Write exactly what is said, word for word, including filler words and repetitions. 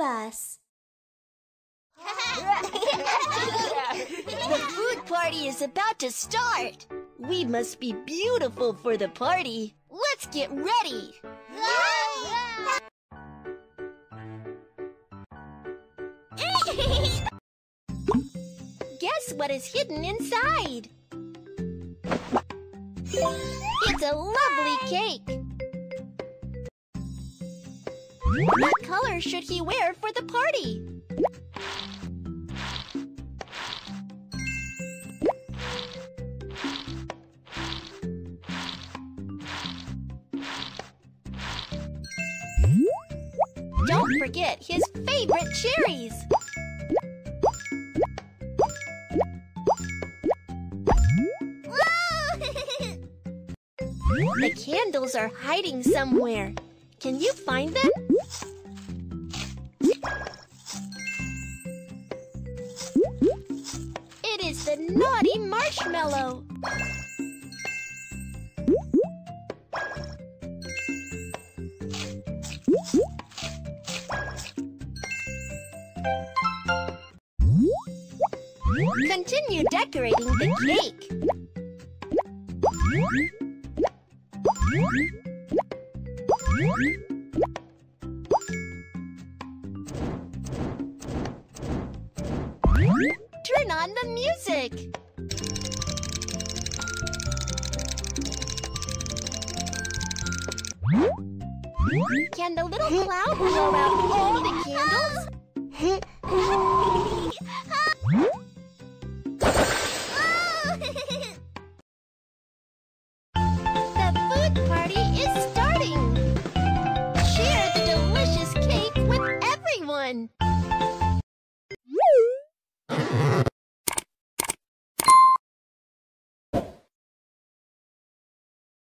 bus. The food party is about to start. We must be beautiful for the party. Let's get ready. Guess what is hidden inside? It's a lovely cake. What color should he wear for the party? Don't forget his favorite cherries. The candles are hiding somewhere. Can you find them? It is the naughty marshmallow. Continue decorating the cake. Turn on the music. Can the little cloud blow out all the candles?